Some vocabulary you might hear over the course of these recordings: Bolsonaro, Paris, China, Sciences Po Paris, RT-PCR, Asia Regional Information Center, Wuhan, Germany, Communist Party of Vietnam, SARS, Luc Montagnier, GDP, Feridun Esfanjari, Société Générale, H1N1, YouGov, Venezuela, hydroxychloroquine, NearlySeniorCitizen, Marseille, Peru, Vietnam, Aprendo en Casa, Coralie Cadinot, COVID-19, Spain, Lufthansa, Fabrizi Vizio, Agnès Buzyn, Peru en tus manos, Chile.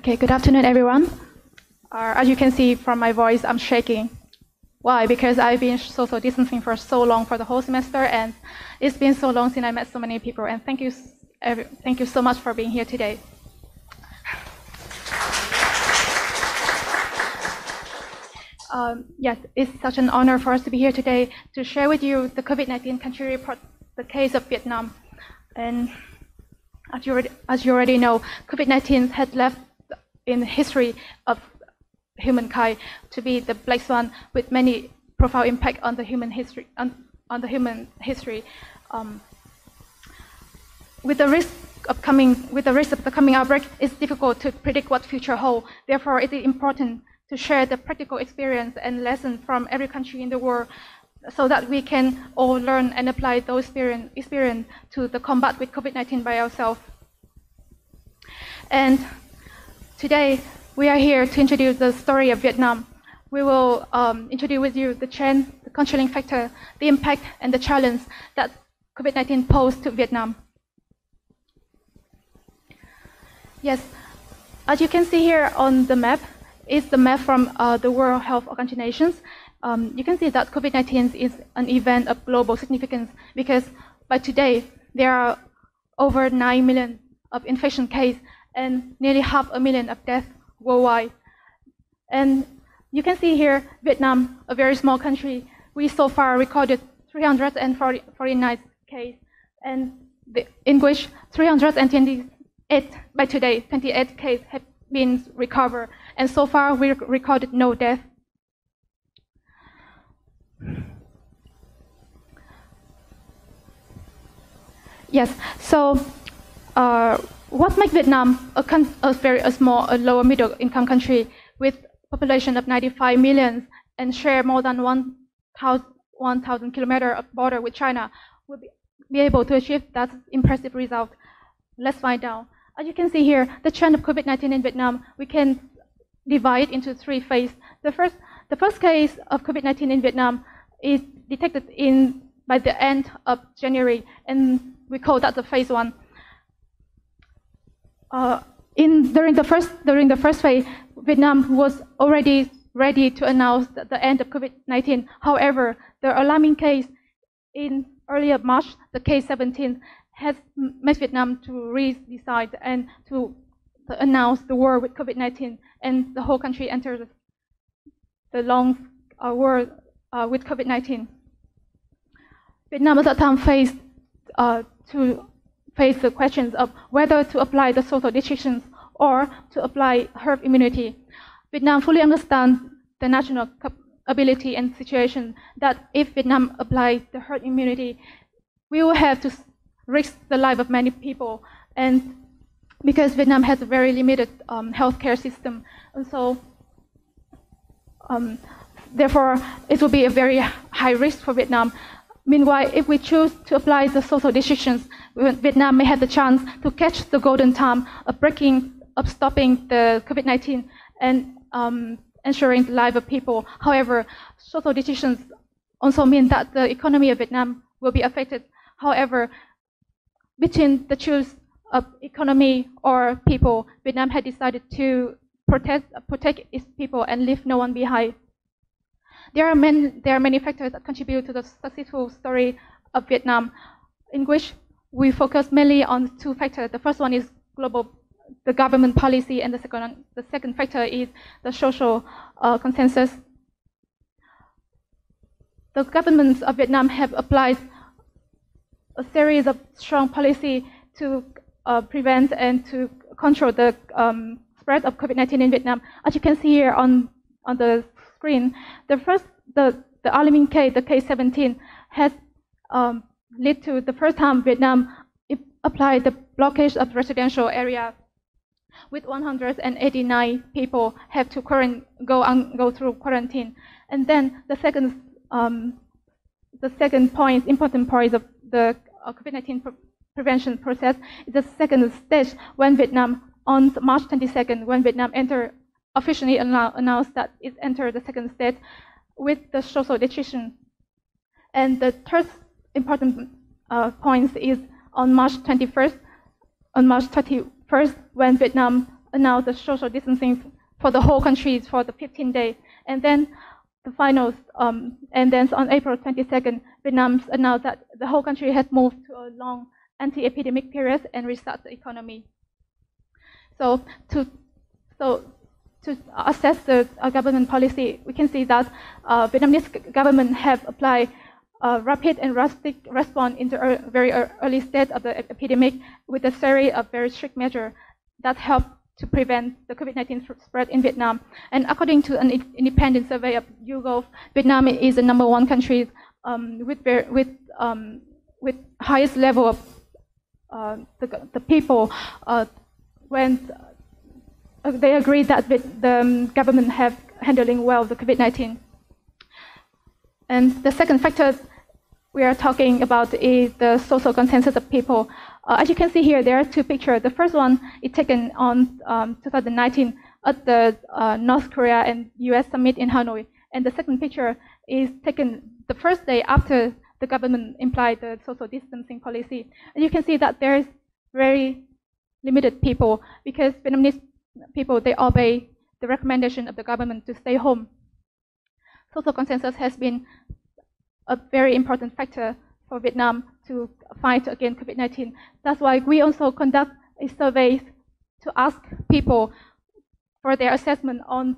Okay, good afternoon, everyone. As you can see from my voice, I'm shaking. Why? Because I've been social distancing for so long for the whole semester, and it's been so long since I met so many people. And thank you so much for being here today. Yes, it's such an honor for us to be here today to share with you the COVID-19 country report, the case of Vietnam. And as you already know, COVID-19 had left in the history of humankind to be the black swan with many profound impact on the human history. With the risk of the coming outbreak, it's difficult to predict what future holds. Therefore, it is important to share the practical experience and lessons from every country in the world, so that we can all learn and apply those experience to the combat with COVID-19 by ourselves. And today, we are here to introduce the story of Vietnam. We will introduce with you the trend, the controlling factor, the impact, and the challenge that COVID-19 posed to Vietnam. Yes, as you can see here on the map, it's the map from the World Health Organization. You can see that COVID-19 is an event of global significance because by today, there are over 9 million of infection cases and nearly 500,000 of deaths worldwide. And you can see here, Vietnam, a very small country, we so far recorded 349 cases, and in which 328 by today, 28 cases have been recovered. And so far, we recorded no death. Yes, so what makes Vietnam a lower middle income country with population of 95 million and share more than 1,000 kilometers of border with China will be able to achieve that impressive result? Let's find out. As you can see here, the trend of COVID-19 in Vietnam, we can divide into three phases. The first case of COVID-19 in Vietnam is detected by the end of January, and we call that the phase one. During the first phase, Vietnam was already ready to announce the end of COVID-19. However, the alarming case in early March, the case 17, has made Vietnam to redecide and to announce the war with COVID-19, and the whole country entered the long war with COVID-19. Vietnam at that time faced the questions of whether to apply the social restrictions or to apply herd immunity. Vietnam fully understands the national ability and situation that if Vietnam applies the herd immunity, we will have to risk the life of many people, and because Vietnam has a very limited healthcare system, and so therefore it will be a very high risk for Vietnam. Meanwhile, if we choose to apply the social restrictions, Vietnam may have the chance to catch the golden time of stopping the COVID-19 and ensuring the life of people. However, social restrictions also mean that the economy of Vietnam will be affected. However, between the choice of economy or people, Vietnam had decided to protect its people and leave no one behind. There are many factors that contribute to the successful story of Vietnam, in which we focus mainly on two factors. The first one is the government policy, and the second factor is the social consensus. The governments of Vietnam have applied a series of strong policy to prevent and to control the spread of COVID-19 in Vietnam. As you can see here on the screen, the alarming case, the case 17, has led to the first time Vietnam applied the blockage of residential area, with 189 people have to go through quarantine. And then the second important point of the COVID-19 prevention process is the second stage when Vietnam, on March 22nd, when Vietnam officially announced that it entered the second stage with the social restriction. And the third important point is on March 31st, when Vietnam announced the social distancing for the whole country for the 15 days. And then the finals, and then on April 22nd, Vietnam announced that the whole country had moved to a long anti-epidemic period and restart the economy. So to assess the government policy, we can see that Vietnamese government have applied rapid and rustic response in the very early stage of the epidemic with a series of very strict measures that helped to prevent the COVID-19 spread in Vietnam. And according to an independent survey of YouGov, Vietnam is the #1 country with highest level of the people when they agree that the government have handling well the COVID-19. And the second factor we are talking about is the social consensus of people. As you can see here, there are two pictures. The first one is taken on 2019 at the North Korea and US summit in Hanoi. And the second picture is taken the first day after the government implied the social distancing policy. And you can see that there is very limited people because Vietnamese people, they obey the recommendation of the government to stay home. Social consensus has been a very important factor for Vietnam to fight against COVID-19. That's why we also conduct a survey to ask people for their assessment on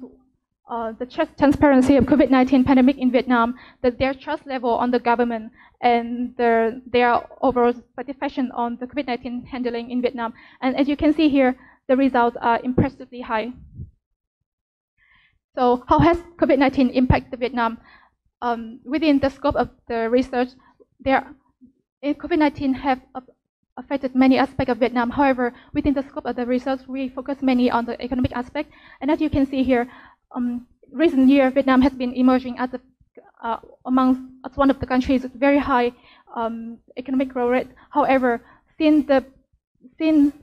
the transparency of COVID-19 pandemic in Vietnam, that their trust level on the government and their overall satisfaction on the COVID-19 handling in Vietnam. And as you can see here, the results are impressively high. So how has COVID-19 impacted Vietnam? Within the scope of the research, COVID-19 have affected many aspects of Vietnam. However, within the scope of the research, we focus mainly on the economic aspect. And as you can see here, recent year, Vietnam has been emerging as as one of the countries with very high economic growth rate. However, since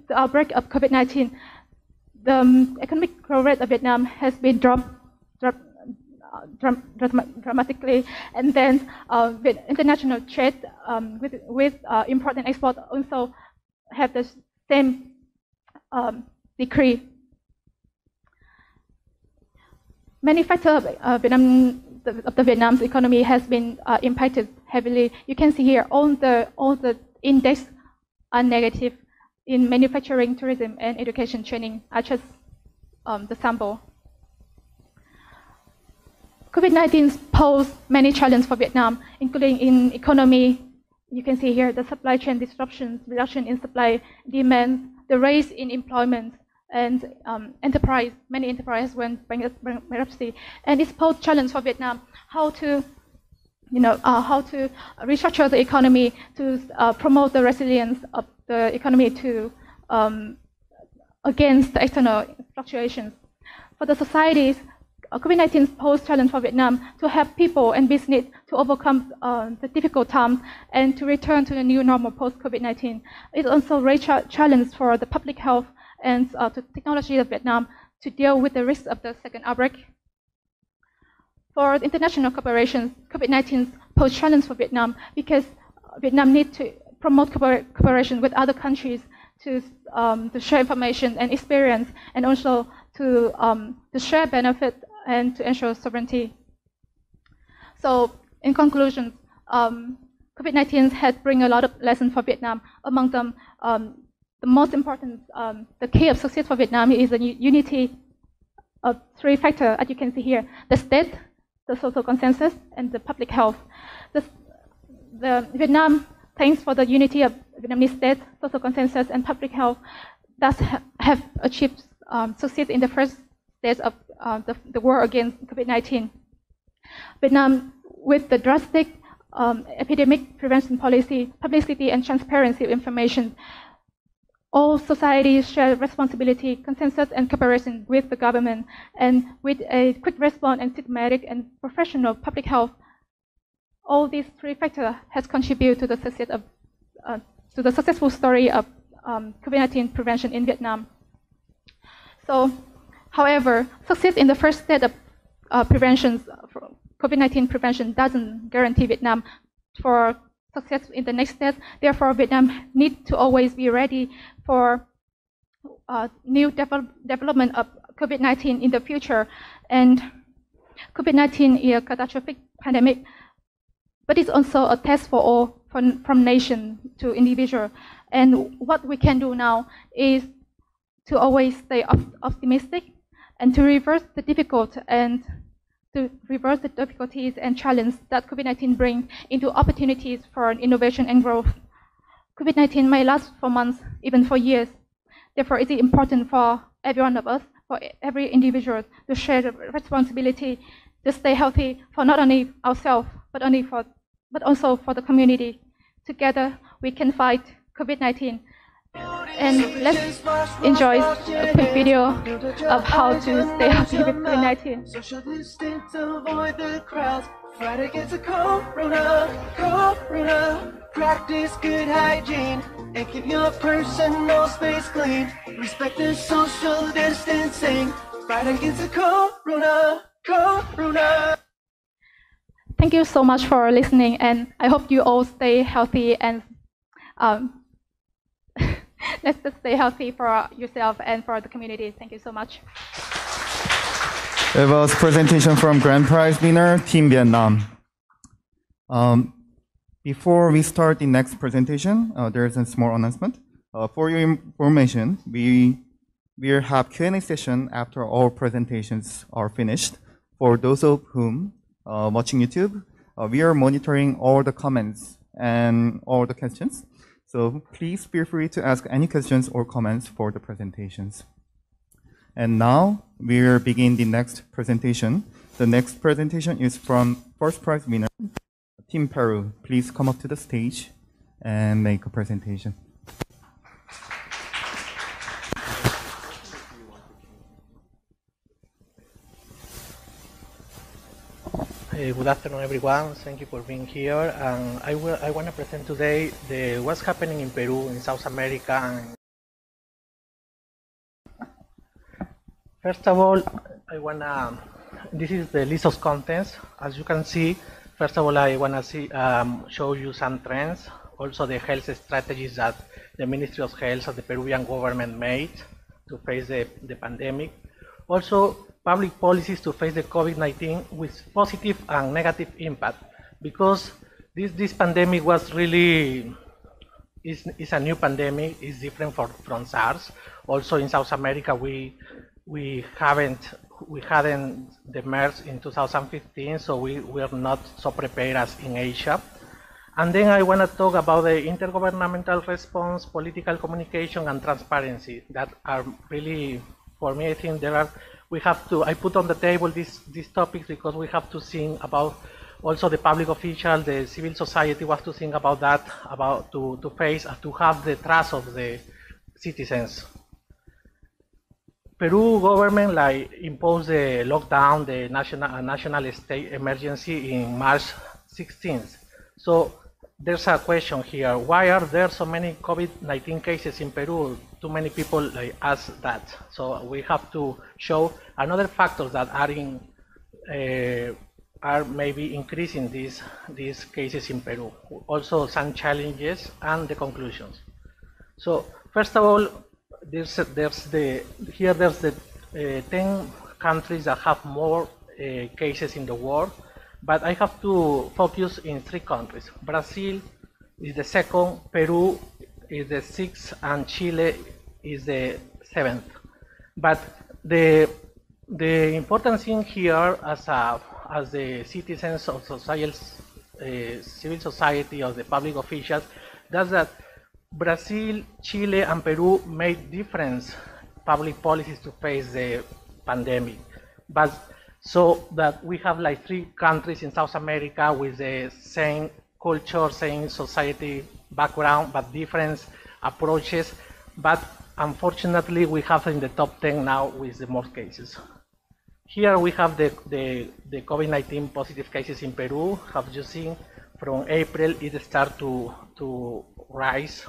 the outbreak of COVID-19, the economic growth rate of Vietnam has been dropped dramatically, and then with international trade with import and export also have the same decrease. Many factors of the Vietnam's economy has been impacted heavily. You can see here all the index are negative. In manufacturing, tourism, and education training are just the sample. COVID-19 posed many challenges for Vietnam, including in economy. You can see here the supply chain disruptions, reduction in supply demand, the rise in employment, and enterprise. Many enterprises went bankruptcy, and it's posed challenge for Vietnam how to, how to restructure the economy to promote the resilience of the economy to against the external fluctuations. For the societies, COVID-19 posed challenge for Vietnam to help people and business to overcome the difficult times and to return to the new normal post-COVID-19. It also raised challenge for the public health and to technology of Vietnam to deal with the risks of the second outbreak. For international corporations, COVID-19 posed challenge for Vietnam because Vietnam needs to promote cooperation with other countries to share information and experience, and also to share benefit and to ensure sovereignty. So, in conclusion, COVID-19 has bring a lot of lessons for Vietnam. Among them, the most important, the key of success for Vietnam is the unity of three factors, as you can see here: the state, the social consensus, and the public health. Vietnam, thanks for the unity of Vietnamese state, social consensus, and public health, thus have achieved success in the first stage of the war against COVID-19. Vietnam, with the drastic epidemic prevention policy, publicity, and transparency of information, all societies share responsibility, consensus, and cooperation with the government, and with a quick response and systematic and professional public health. All these three factors has contributed to the success of to the successful story of COVID-19 prevention in Vietnam. So, however, success in the first stage of COVID-19 prevention doesn't guarantee Vietnam for success in the next stage. Therefore, Vietnam needs to always be ready for new development of COVID-19 in the future. And COVID-19 is a catastrophic pandemic, but it's also a test for all, from nation to individual. And what we can do now is to always stay optimistic and to reverse the difficulties and challenges that COVID-19 brings into opportunities for innovation and growth. COVID-19 may last for months, even for years. Therefore, it is important for every one of us, for every individual, to share the responsibility to stay healthy for not only ourselves, but also for the community. Together, we can fight COVID-19. And let's enjoy a quick video of how to stay healthy with COVID-19. Social distance, avoid the crowds, fight against the corona. Practice good hygiene and keep your personal space clean. Respect the social distancing, fight against the corona. Thank you so much for listening, and I hope you all stay healthy and let's just stay healthy for yourself and for the community. Thank you so much. It was a presentation from Grand Prize winner Team Vietnam. Before we start the next presentation, there is a small announcement. For your information, we will have Q&A session after all presentations are finished. For those of whom watching YouTube, we are monitoring all the comments and all the questions. So please feel free to ask any questions or comments for the presentations. And now we will begin the next presentation. The next presentation is from first prize winner, Team Peru. Please come up to the stage and make a presentation. Good afternoon, everyone. Thank you for being here. And I want to present today what's happening in Peru, in South America. First of all, this is the list of contents. As you can see, first of all, I want to show you some trends, also the health strategies that the Ministry of Health of the Peruvian government made to face the pandemic. Also, public policies to face the COVID-19 with positive and negative impact, because this pandemic was really is a new pandemic. It's different from SARS. Also in South America, we hadn't the MERS in 2015, so we are not so prepared as in Asia. And then I want to talk about the intergovernmental response, political communication, and transparency that are really, for me, I think I put on the table these topics because we have to think about also the public officials, the civil society was to think about that, about to face and to have the trust of the citizens. Peru government imposed the lockdown, the national state emergency in March 16th. So there's a question here: why are there so many COVID-19 cases in Peru? Too many people ask that. So we have to show another factors that are maybe increasing these cases in Peru. Also some challenges and the conclusions. So first of all, there's the 10 countries that have more cases in the world. But I have to focus in 3 countries. Brazil is the 2nd, Peru is the 6th, and Chile is the 7th. But the important thing here, as the citizens of civil society or the public officials, that's that Brazil, Chile, and Peru made different public policies to face the pandemic. But so that we have 3 countries in South America with the same culture, same society background, but different approaches. But unfortunately, we have in the top 10 now with the most cases. Here we have the COVID-19 positive cases in Peru. Have you seen? From April, it starts to rise.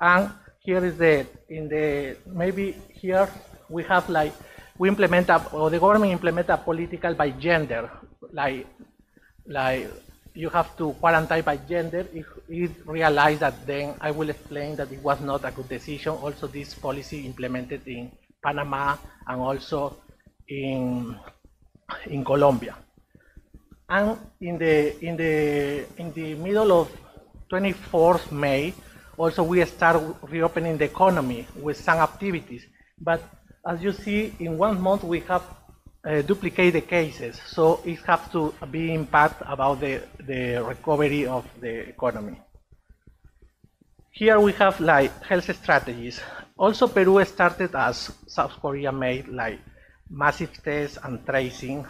And here is here we have we implement, or the government implement a political by gender, you have to quarantine by gender, it realized that then I will explain that it was not a good decision. Also, this policy implemented in Panama and also in Colombia. And in the middle of 24th May, also we start reopening the economy with some activities. But as you see, in 1 month we have duplicate the cases, so it has to be impact about the recovery of the economy. Here we have like health strategies. Also, Peru started as South Korea made like massive tests and tracing.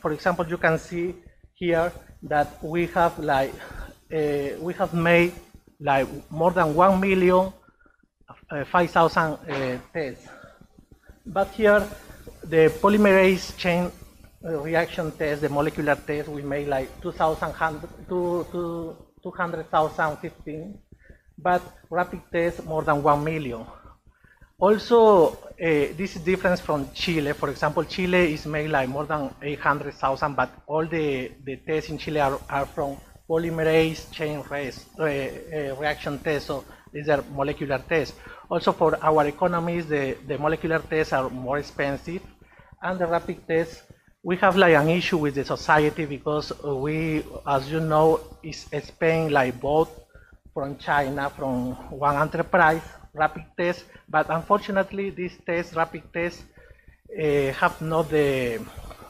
For example, you can see here that we have like we have made like more than 1,005,000 tests. But here, the polymerase chain reaction test, the molecular test, we made like 215, but rapid test more than 1 million. Also, this is different from Chile. For example, Chile is made like more than 800,000, but all the tests in Chile are from polymerase chain reaction test, so these are molecular tests. Also, for our economies, the molecular tests are more expensive, and the rapid tests, we have like an issue with the society because we, as you know, is Spain like bought from China from one enterprise rapid tests, but unfortunately these tests, rapid tests, have not the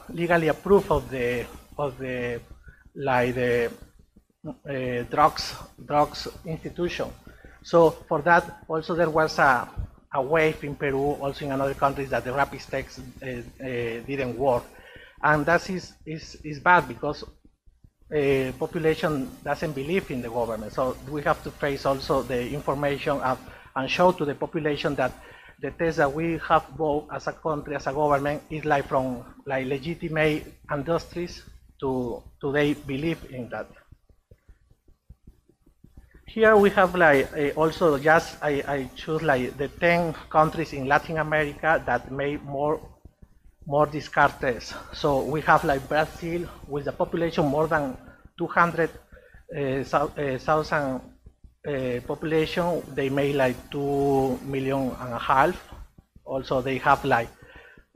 legally approved of the like the drugs institution. So for that, also there was a wave in Peru, also in another countries, that the rapid tests didn't work, and that is bad because population doesn't believe in the government. So we have to face also the information and show to the population that the test that we have bought as a country, as a government, is like from like legitimate industries to they believe in that. Here we have like also just I choose like the 10 countries in Latin America that made more discard tests. So we have like Brazil with a population more than 200,000 population. They made like 2.5 million. Also they have like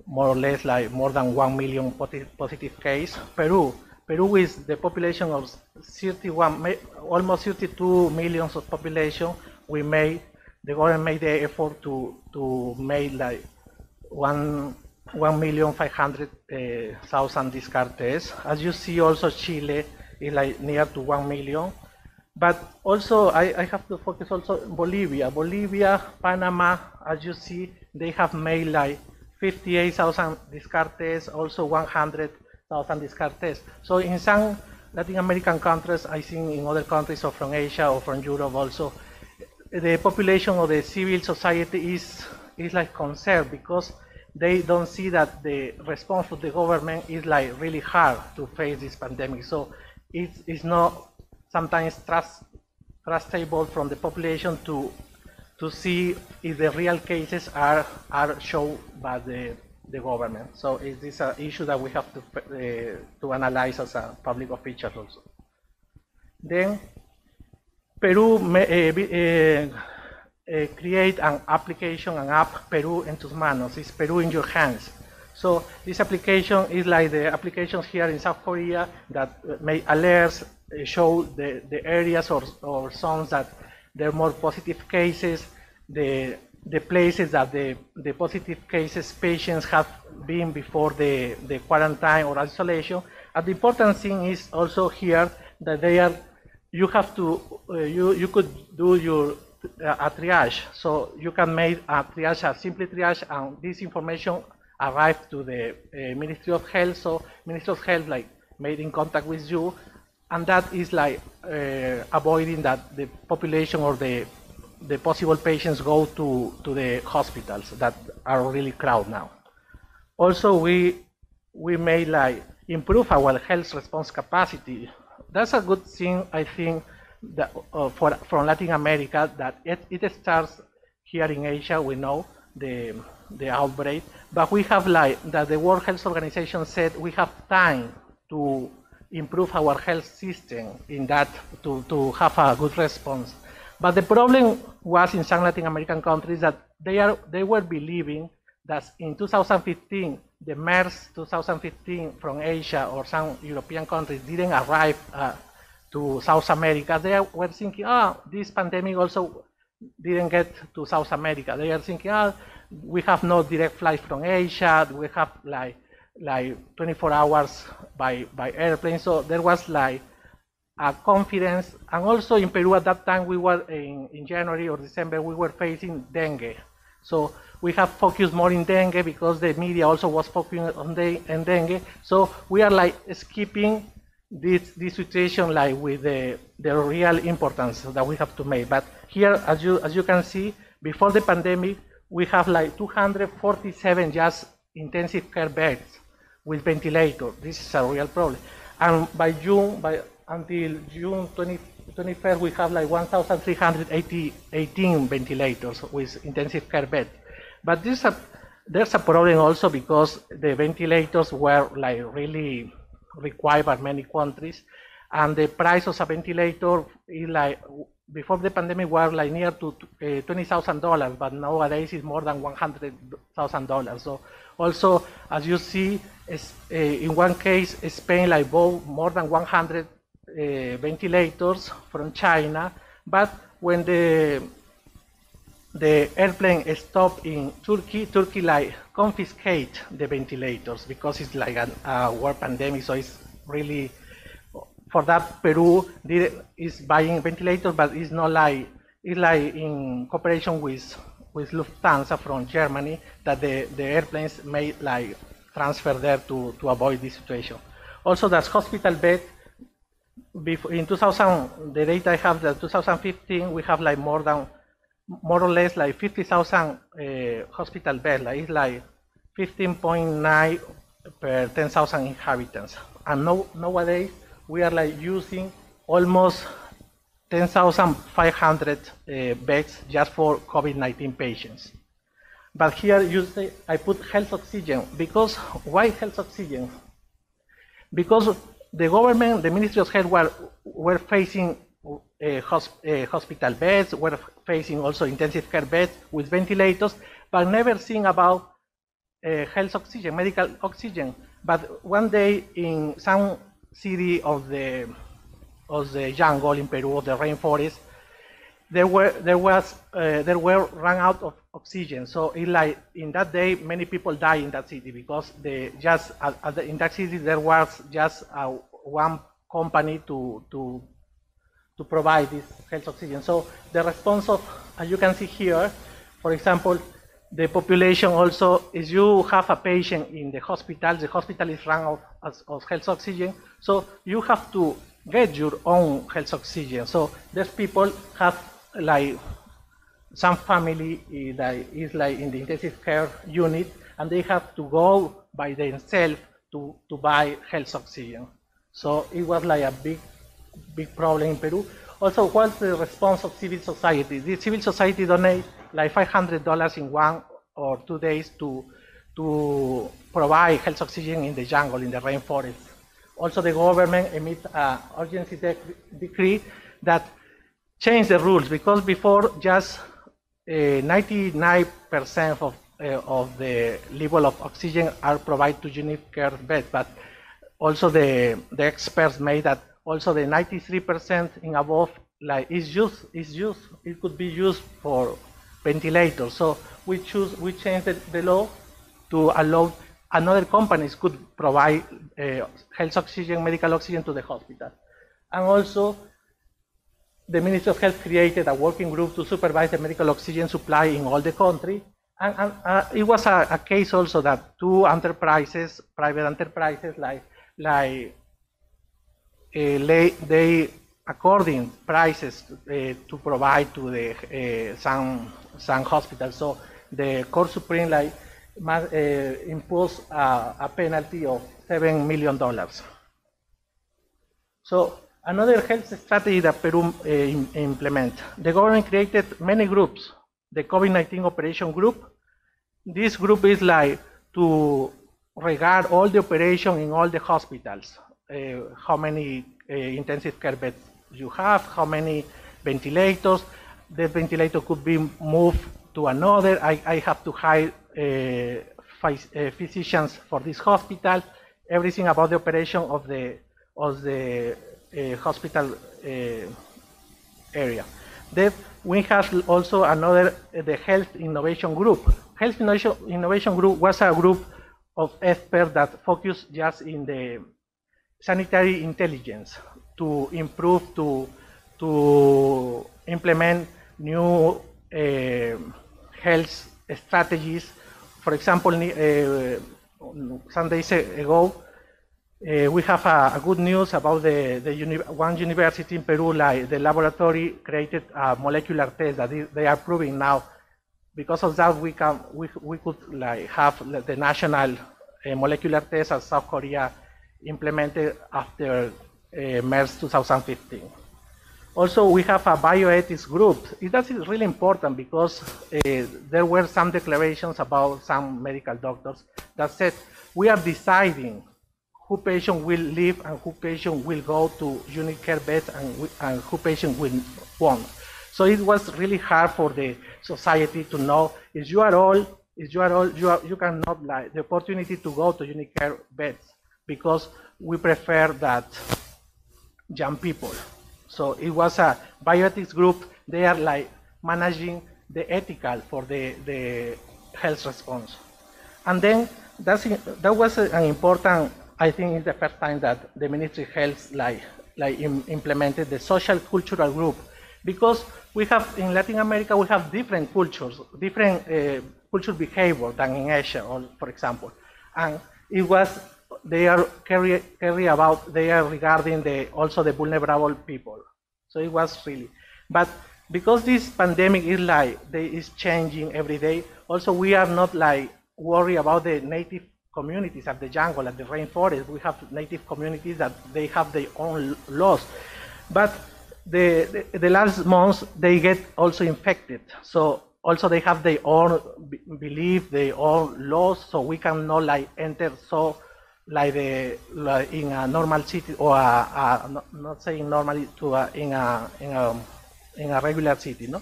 more or less like more than 1 million positive case. Peru is the population of 31, almost 32 million of population. We made, the government made the effort to make like 1,500,000 discard tests. As you see, also Chile is like near to 1 million. But also I have to focus also on Bolivia. Bolivia, Panama, as you see, they have made like 58,000 discard tests, also 100,000 discard tests. So in some Latin American countries, I think in other countries or from Asia or from Europe also, the population of the civil society is like concerned because they don't see that the response of the government is like really hard to face this pandemic. So it's not sometimes trustable from the population to see if the real cases are shown by the government. So is this an issue that we have to analyze as a public official also. Then Peru create an application, an app, Peru en tus manos. It's Peru in your hands. So this application is like the applications here in South Korea that make alerts, show the areas or zones that there are more positive cases, the places that the positive cases patients have been before the quarantine or isolation. And the important thing is also here that they are, you have to, you could do your a triage. So you can make a triage, a simple triage, and this information arrives to the Ministry of Health. So Ministry of Health like made in contact with you, and that is like avoiding that the population or the possible patients go to the hospitals that are really crowded now. Also, we may like improve our health response capacity. That's a good thing, I think, that from Latin America, that it starts here in Asia. We know the outbreak, but we have like that the World Health Organization said we have time to improve our health system in that to have a good response. But the problem was in some Latin American countries that they were believing that in 2015, the MERS 2015 from Asia or some European countries didn't arrive to South America. They were thinking, ah, oh, this pandemic also didn't get to South America. They are thinking, ah, oh, we have no direct flight from Asia. We have like 24 hours by airplane. So there was like a confidence. And also in Peru at that time, we were in January or December, we were facing dengue. So we have focused more in dengue because the media also was focusing on dengue. So we are like skipping this situation like with the real importance that we have to make. But here, as you can see, before the pandemic, we have like 247 just intensive care beds with ventilator. This is a real problem. And until June 21st, we have like 1,318 ventilators with intensive care beds. But there's a problem also because the ventilators were like really required by many countries, and the price of a ventilator is like, before the pandemic, was like near to $20,000, but nowadays it's more than $100,000. So also, as you see, in one case, Spain like bought more than 100 ventilators from China, but when the airplane stopped in Turkey like confiscate the ventilators because it's like a world pandemic, so it's really. For that, Peru is buying ventilators, but it's not like, it's like in cooperation with Lufthansa from Germany that the airplanes made like transfer there to avoid this situation. Also, that hospital bed, in 2000, the data I have that 2015 we have like more or less like 50,000 hospital beds. Like it's like 15.9 per 10,000 inhabitants, and nowadays. We are like using almost 10,500 beds just for COVID-19 patients. But here you see, I put health oxygen because why health oxygen? Because the government, the Ministry of Health were facing hospital beds, were facing also intensive care beds with ventilators, but never seen about health oxygen, medical oxygen. But one day in some city of the jungle in Peru, of the rainforest, there were run out of oxygen. So it like in that day, many people died in that city because in that city there was just one company to provide this health oxygen. So the response of, as you can see here, for example, the population also, if you have a patient in the hospital is run out of health oxygen, so you have to get your own health oxygen. So these people have like some family that is like in the intensive care unit, and they have to go by themselves to buy health oxygen. So it was like a big problem in Peru. Also, what's the response of civil society? The civil society donates like $500 in 1 or 2 days to provide health oxygen in the jungle, in the rainforest. Also, the government emits an urgency decree that changed the rules because before just 99% of the level of oxygen are provided to unit care beds, but also the experts made that also the 93% and above like is used. It could be used for ventilators. So we changed the law to allow another companies could provide health oxygen, medical oxygen to the hospital. And also the Ministry of Health created a working group to supervise the medical oxygen supply in all the country. And it was a case also that two enterprises, private enterprises they according prices to provide to the some hospitals. So the Court Supreme imposed a penalty of $7 million. So another health strategy that Peru implement. The government created many groups. The COVID-19 operation group. This group is like to regard all the operation in all the hospitals. how many intensive care beds you have, how many ventilators. The ventilator could be moved to another. I have to hire physicians for this hospital. Everything about the operation of the hospital area. Then we have also another, the Health Innovation Group. Health Innovation Group was a group of experts that focused just in the sanitary intelligence to improve, to implement new health strategies. For example, some days ago, we have a good news about one university in Peru, like the laboratory created a molecular test that they are proving now. Because of that, we could like have the national molecular test as South Korea implemented after MERS 2015. Also, we have a bioethics group. That is really important because there were some declarations about some medical doctors that said we are deciding who patient will live and who patient will go to unit care beds and who patient will won't. So it was really hard for the society to know if you are old, you cannot like the opportunity to go to unit care beds because we prefer that young people. So it was a bioethics group. They are like managing the ethical for the health response. And then that was an important. I think it's the first time that the Ministry of Health implemented the social cultural group, because we have in Latin America we have different cultures, different cultural behavior than in Asia, or for example, and it was they are carry about they are regarding also the vulnerable people. So it was really, but because this pandemic is is changing every day. Also, we are not worried about the native communities at the jungle, at the rainforest. We have native communities that they have their own laws, but the last months they get also infected. So also they have their own belief, their own laws. So we cannot enter in a normal city or not saying normally to in a regular city. No,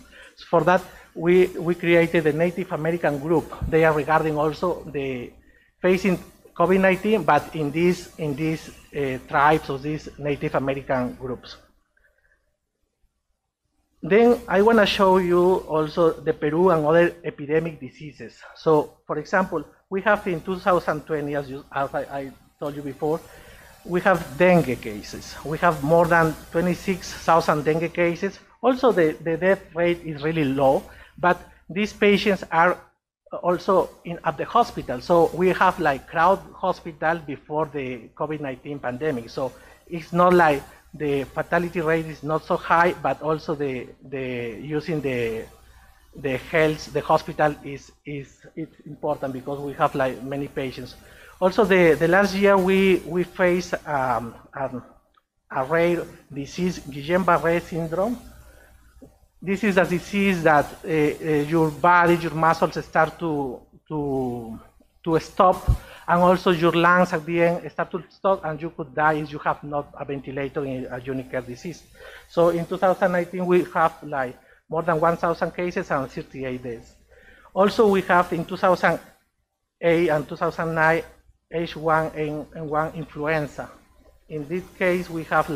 for that we created the Native American group. They are regarding also the facing COVID-19, but in these tribes of these Native American groups. Then I want to show you also the Peru and other epidemic diseases. So, for example, we have in 2020, as I told you before, we have dengue cases. We have more than 26,000 dengue cases. Also, the death rate is really low, but these patients are also at the hospital. So we have crowd hospital before the COVID-19 pandemic. So it's not the fatality rate is not so high, but also the using the health, the hospital it's important because we have many patients. Also the last year we faced a rare disease, Guillain-Barré syndrome. This is a disease that your body, your muscles start to stop, and also your lungs at the end start to stop, and you could die if you have not a ventilator in a unique care disease. So in 2019, we have more than 1,000 cases and 38 deaths. Also, we have in 2008 and 2009 H1N1 influenza. In this case, we have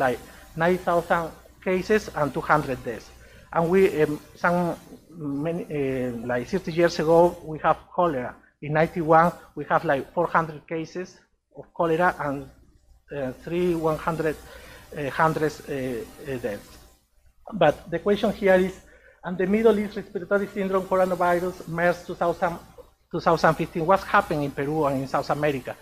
9,000 cases and 200 deaths. And we, like 30 years ago, we have cholera. In 91, we have 400 cases of cholera and 300 deaths. But the question here is, and the Middle East respiratory syndrome, coronavirus, MERS 2015, what's happening in Peru and in South America?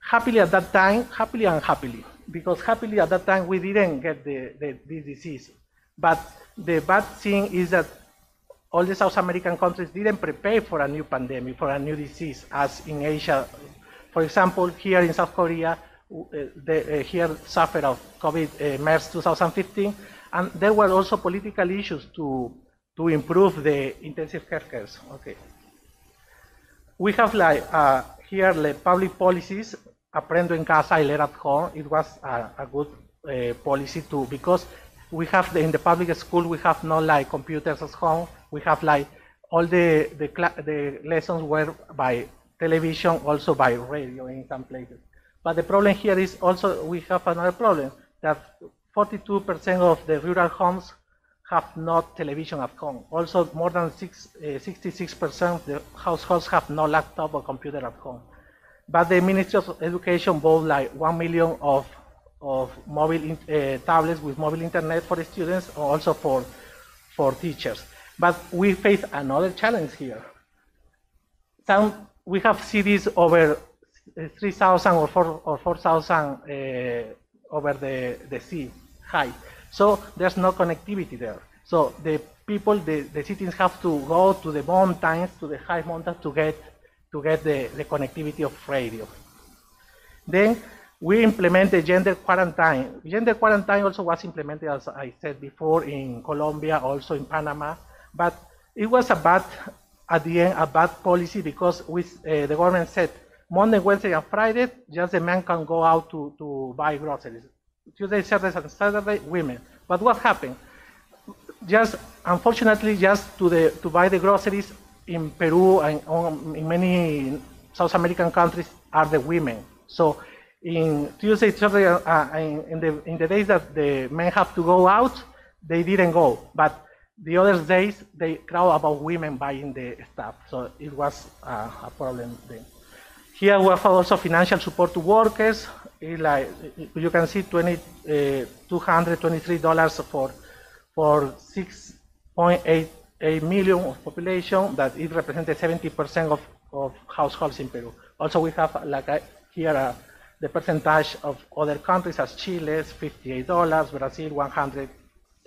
Happily at that time, happily and unhappily, because happily at that time we didn't get this disease. But the bad thing is that all the South American countries didn't prepare for a new pandemic, for a new disease, as in Asia. For example, here in South Korea, here suffered of COVID, MERS 2015, and there were also political issues to improve the intensive care cares. Okay. We have here the public policies Aprendo en Casa, I learn at home. It was a good policy too, because we have in the public school, we have no like computers at home. We have like all the lessons were by television, also by radio in some places. But the problem here is also we have another problem that 42% of the rural homes have not television at home. Also, more than 66% of the households have no laptop or computer at home. But the Ministry of Education bought like 1 million of mobile tablets with mobile internet for the students, or also for teachers. But we face another challenge here. We have cities over 3,000 or 4,000 over the sea height. So there's no connectivity there. So the people, the citizens have to go to the mountains, to the high mountains to get the connectivity of radio. Then we implemented gender quarantine. Gender quarantine also was implemented, as I said before, in Colombia, also in Panama. But it was a bad, at the end, a bad policy, because the government said Monday, Wednesday, and Friday, just the men can go out to buy groceries. Tuesday, Thursday, and Saturday, women. But what happened? Just unfortunately, just to buy the groceries in Peru and in many South American countries are the women. So in Tuesday, Thursday, in the days that the men have to go out, they didn't go. But the other days, they crowd about women buying the stuff. So it was a problem then. Here we have also financial support to workers. Like you can see, $223 for 6.88 million of population, that it represented 70% of households in Peru. Also, we have like here. The percentage of other countries as Chile, $58, Brazil,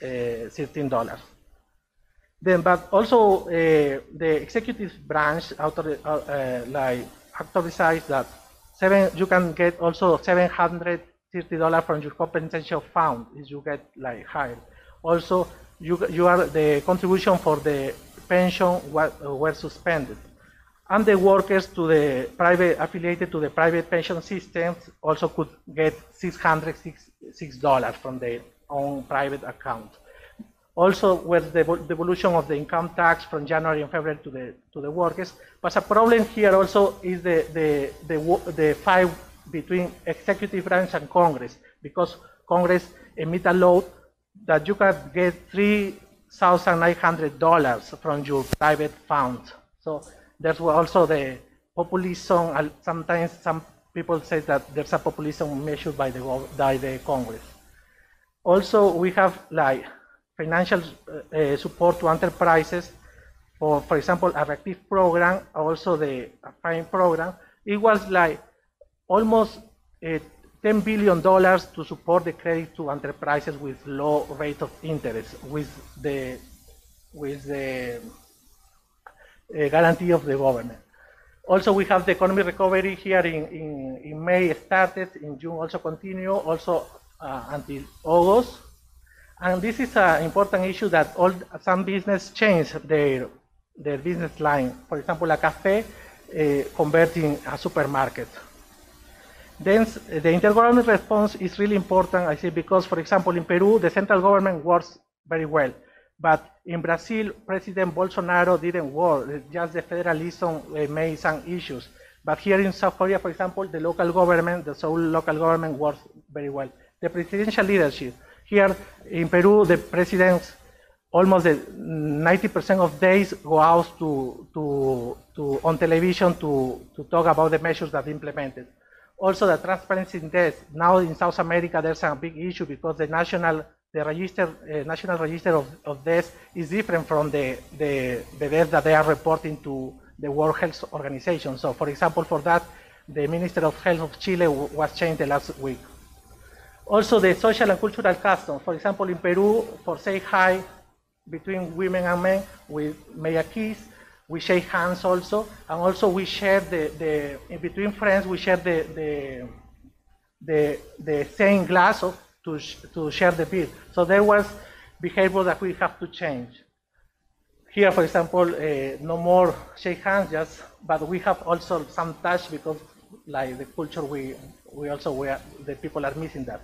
$113. Then, but also the executive branch like authorized that you can get also $730 from your compensation fund if you get like hired. Also, you are the contribution for the pension were suspended. And the workers affiliated to the private pension systems also could get $606 from their own private account. Also, with the devolution of the income tax from January and February to the workers. But a problem here also is the fight between executive branch and Congress, because Congress emit a law that you can get $3,900 from your private fund. So there's also the populism, and sometimes some people say that there's a populism measured by the Congress. Also, we have like financial support to enterprises, for example, a reactive program, also the affine program. It was like almost $10 billion to support the credit to enterprises with low rate of interest, with the guarantee of the government. Also, we have the economic recovery here in May started, in June also continue, also until August. And this is an important issue that some business change their business line. For example, a cafe converting a supermarket. Then the intergovernmental response is really important, I say, because, for example, in Peru, the central government works very well. But in Brazil, President Bolsonaro didn't work. Just the federalism made some issues. But here in South Korea, for example, the local government, the Seoul local government works very well. The presidential leadership. Here in Peru, the presidents, almost 90% of days go out on television to talk about the measures that they implemented. Also, the transparency index. Now in South America, there's a big issue because the national register of deaths is different from the deaths that they are reporting to the World Health Organization. So, for example, for that, the Minister of Health of Chile was changed the last week. Also, the social and cultural customs. For example, in Peru, for say hi between women and men, we make a kiss, we shake hands also, and also we share in between friends, we share the same glass of to share the bill. So there was behavior that we have to change. Here, for example, no more shake hands, but we have also some touch because like the culture, we also were, the people are missing that.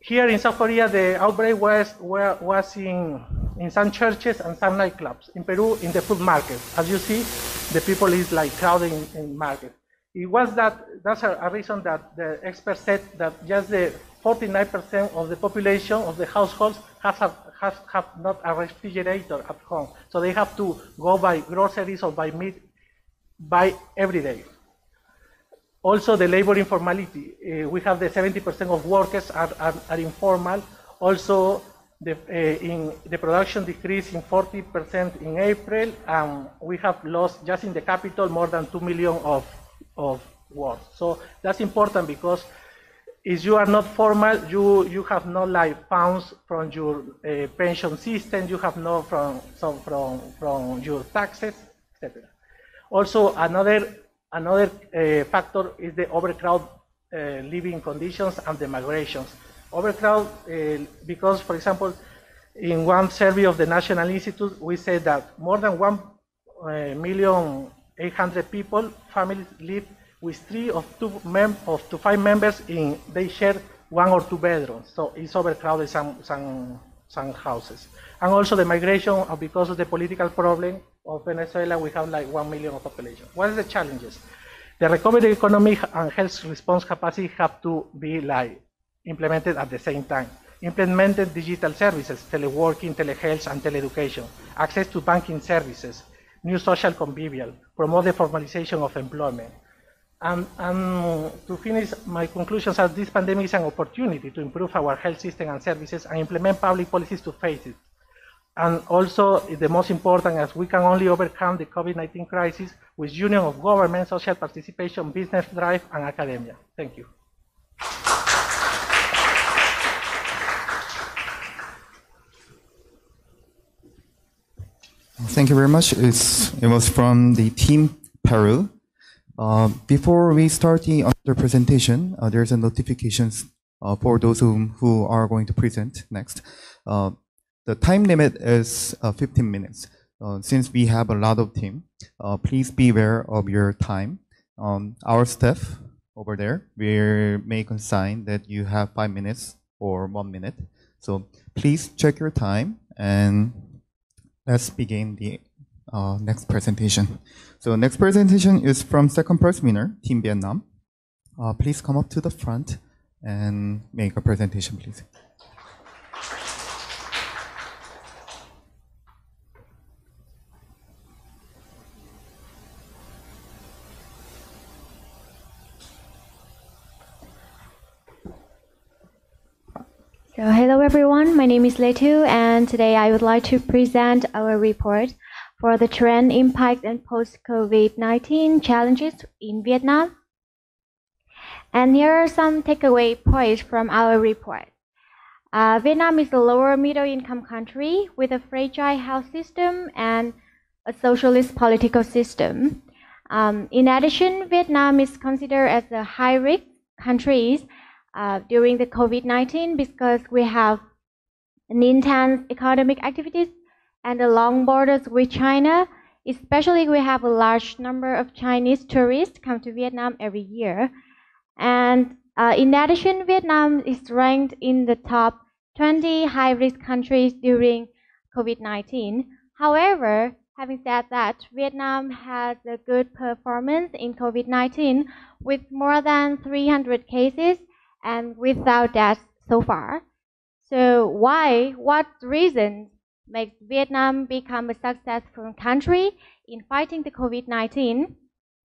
Here in South Korea, the outbreak was in some churches and some nightclubs. In Peru, in the food market. As you see, the people is like crowding in market. It was that's a reason that the experts said that just the 49% of the population of the households have not a refrigerator at home. So they have to go buy groceries or buy meat, buy every day. Also the labor informality. We have the 70% of workers are informal. Also in the production decreased in 40% in April, and we have lost just in the capital more than 2 million of work. So that's important because if you are not formal, you have no like pounds from your pension system, you have no from your taxes, etc. Also, another factor is the overcrowded living conditions and the migrations. Overcrowd because, for example, in one survey of the National Institute, we said that more than 1,800,000 people, families live with 3 to 5 members in, they share 1 or 2 bedrooms. So it's overcrowded some houses. And also the migration, because of the political problem of Venezuela, we have like 1 million of population. What are the challenges? The recovery economy and health response capacity have to be like implemented at the same time. Implemented digital services, teleworking, telehealth, and teleeducation. Access to banking services, new social convivial, promote the formalization of employment. And to finish, my conclusions are this pandemic is an opportunity to improve our health system and services and implement public policies to face it. And also, the most important is we can only overcome the COVID-19 crisis with union of government, social participation, business drive, and academia. Thank you. Thank you very much. It was from the team Peru. Before we start the other presentation, there's a notifications for those who are going to present next. The time limit is 15 minutes. Since we have a lot of team, please be aware of your time. Our staff over there will make a sign that you have 5 minutes or 1 minute. So please check your time and let's begin the next presentation. So next presentation is from second prize winner, Team Vietnam. Please come up to the front and make a presentation, please. So hello everyone, my name is Le Tu, and today I would like to present our report for the trend, impact, and post-COVID-19 challenges in Vietnam. And here are some takeaway points from our report. Vietnam is a lower middle-income country with a fragile health system and a socialist political system. In addition, Vietnam is considered as a high-risk country during the COVID-19 because we have an intense economic activities and the long borders with China. Especially we have a large number of Chinese tourists come to Vietnam every year. And in addition, Vietnam is ranked in the top 20 high-risk countries during COVID-19. However, having said that, Vietnam has a good performance in COVID-19 with more than 300 cases and without deaths so far. So why? What reasons makes Vietnam become a successful country in fighting the COVID-19.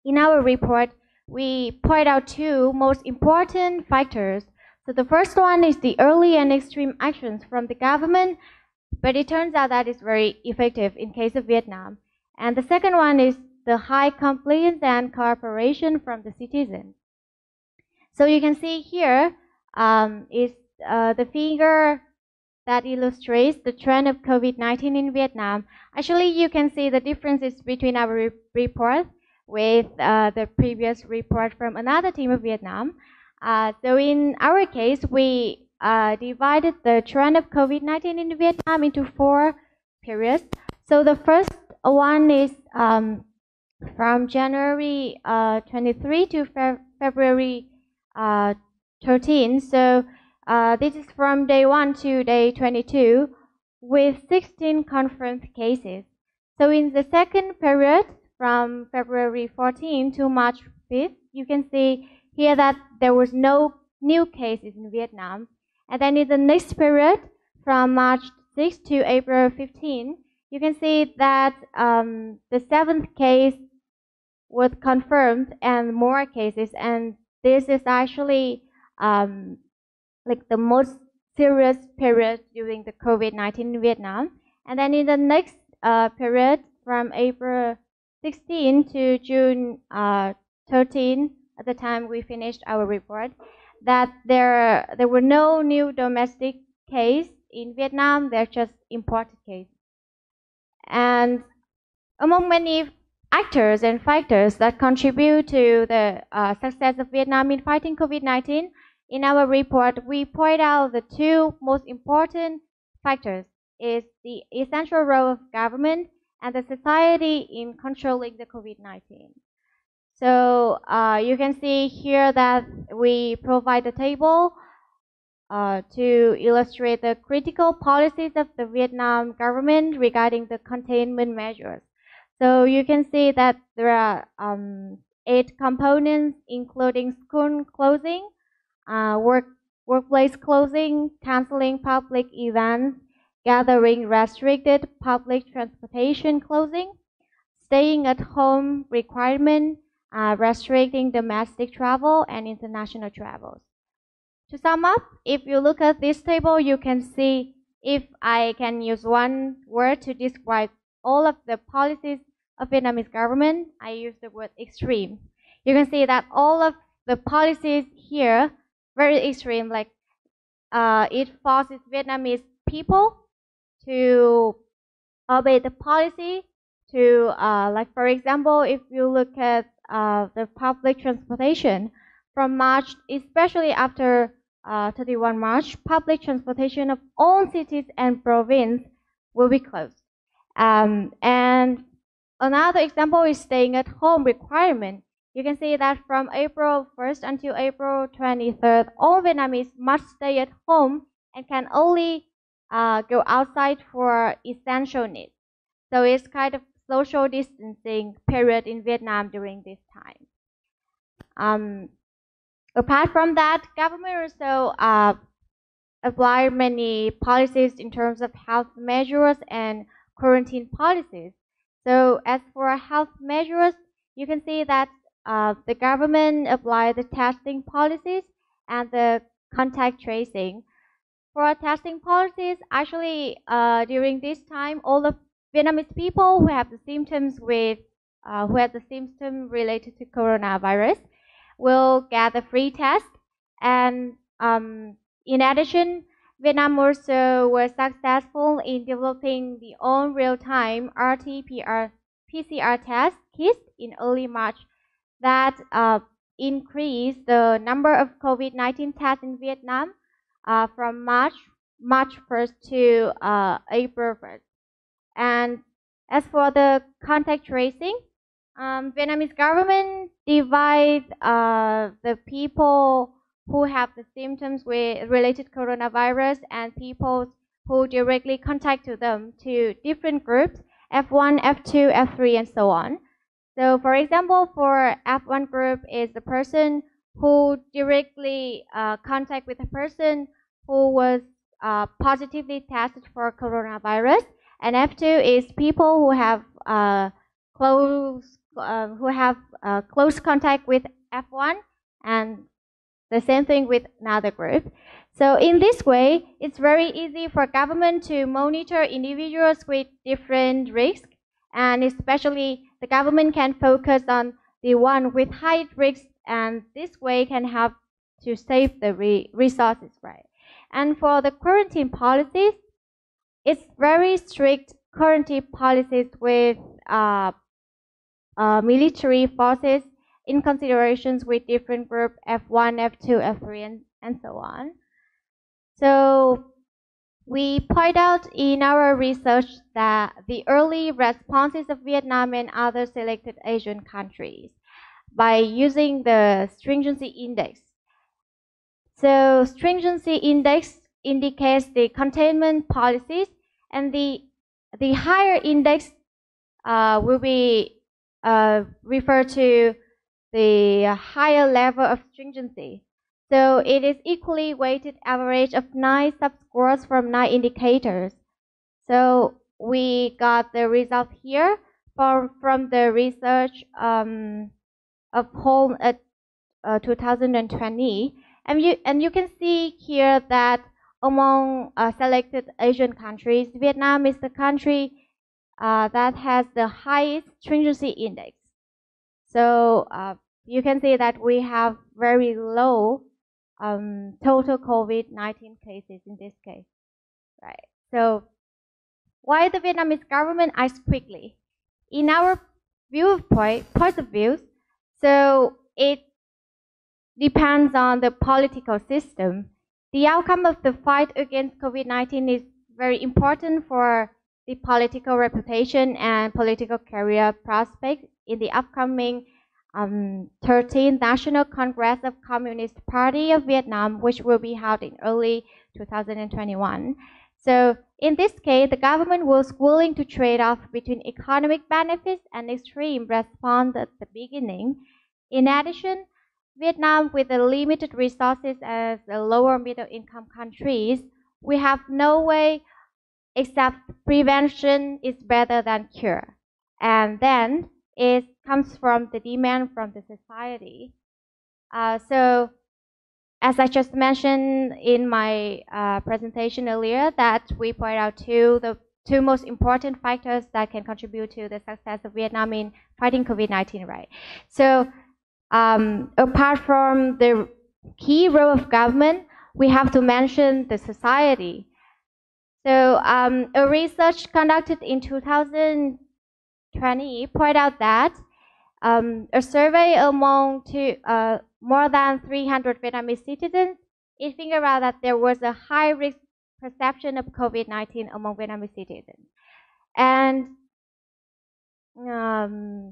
In our report, we point out 2 most important factors. So the first one is the early and extreme actions from the government, but it turns out that it's very effective in case of Vietnam. And the second one is the high compliance and cooperation from the citizens. So you can see here is the figure that illustrates the trend of COVID-19 in Vietnam. Actually, you can see the differences between our report with the previous report from another team of Vietnam. So in our case, we divided the trend of COVID-19 in Vietnam into 4 periods. So the first one is from January 23 to February 13. So this is from day 1 to day 22 with 16 confirmed cases. So in the second period from February 14 to March 5th, you can see here that there was no new cases in Vietnam. And then in the next period from March 6 to April 15, you can see that the 7th case was confirmed and more cases, and this is actually like the most serious period during the COVID-19 in Vietnam. And then in the next period from April 16 to June 13, at the time we finished our report, that there were no new domestic cases in Vietnam. They're just imported cases. And among many actors and factors that contribute to the success of Vietnam in fighting COVID-19, in our report, we point out the two most important factors is the essential role of government and the society in controlling the COVID-19. So you can see here that we provide a table to illustrate the critical policies of the Vietnam government regarding the containment measures. So you can see that there are 8 components, including school closing, workplace closing, canceling public events, gathering restricted, public transportation closing, staying at home requirement, restricting domestic travel and international travels. To sum up, if you look at this table, you can see, if I can use one word to describe all of the policies of Vietnamese government, I use the word extreme. You can see that all of the policies here, very extreme, like it forces Vietnamese people to obey the policy to, like for example, if you look at the public transportation, from March, especially after 31 March, public transportation of all cities and province will be closed. And another example is staying at home requirement. You can see that from April 1st until April 23rd, all Vietnamese must stay at home and can only go outside for essential needs. So it's kind of social distancing period in Vietnam during this time. Apart from that, government also applied many policies in terms of health measures and quarantine policies. So as for health measures, you can see that the government applied the testing policies and the contact tracing. For testing policies, actually during this time, all of Vietnamese people who have the symptoms with who have the symptom related to coronavirus will get a free test, and in addition, Vietnam also was successful in developing the own real-time RT-PCR test kit in early March that increased the number of COVID-19 tests in Vietnam from March 1st to April 1st. And as for the contact tracing, Vietnamese government divide the people who have the symptoms with related coronavirus and people who directly contact to them to different groups, F1, F2, F3, and so on. So for example, for F1 group is the person who directly contact with a person who was positively tested for coronavirus, and F2 is people who have close contact with F1, and the same thing with another group. So in this way, it's very easy for government to monitor individuals with different risks, and especially the government can focus on the one with high risk, and this way can help to save the resources, right? And for the quarantine policies, it's very strict quarantine policies with military forces in considerations with different group F1, F2, F3, and so on. So We point out in our research that the early responses of Vietnam and other selected Asian countries by using the stringency index. So stringency index indicates the containment policies, and the higher index will be referred to the higher level of stringency. So it is equally weighted average of 9 subscores from 9 indicators. So we got the result here from the research of Home at 2020, and you can see here that among selected Asian countries, Vietnam is the country that has the highest stringency index. So you can see that we have very low total COVID-19 cases in this case, right? So why the Vietnamese government acts quickly? In our point of view, so it depends on the political system. The outcome of the fight against COVID-19 is very important for the political reputation and political career prospects in the upcoming 13th National Congress of Communist Party of Vietnam, which will be held in early 2021. So in this case, the government was willing to trade off between economic benefits and extreme response at the beginning. In addition, Vietnam, with the limited resources as a lower middle income countries, we have no way except prevention is better than cure. And then it comes from the demand from the society. So as I just mentioned in my presentation earlier, that we point out the two most important factors that can contribute to the success of Vietnam in fighting COVID-19, right? So apart from the key role of government, we have to mention the society. So a research conducted in 2020 pointed out that a survey among more than 300 Vietnamese citizens, it figured out that there was a high risk perception of COVID-19 among Vietnamese citizens. And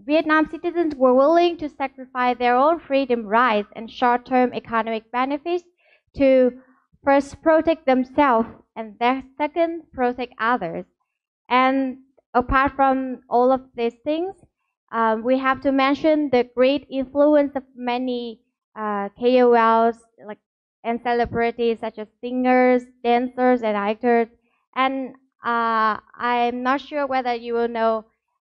Vietnam citizens were willing to sacrifice their own freedom rights and short-term economic benefits to first protect themselves and their second protect others. And apart from all of these things, we have to mention the great influence of many KOLs and celebrities such as singers, dancers, and actors. And I'm not sure whether you will know